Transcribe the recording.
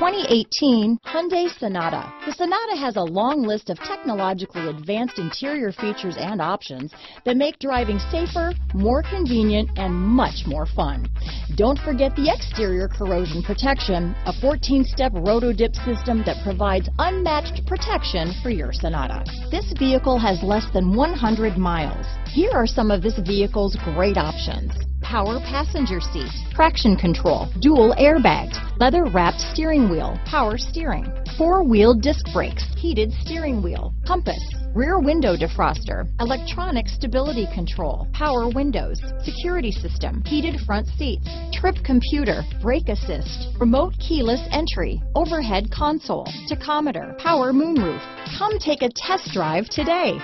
2018 Hyundai Sonata. The Sonata has a long list of technologically advanced interior features and options that make driving safer, more convenient, and much more fun. Don't forget the exterior corrosion protection, a 14-step roto-dip system that provides unmatched protection for your Sonata. This vehicle has less than 100 miles. Here are some of this vehicle's great options: power passenger seat, traction control, dual airbags, leather-wrapped steering wheel, power steering, four-wheel disc brakes, heated steering wheel, compass, rear window defroster, electronic stability control, power windows, security system, heated front seats, trip computer, brake assist, remote keyless entry, overhead console, tachometer, power moonroof. Come take a test drive today.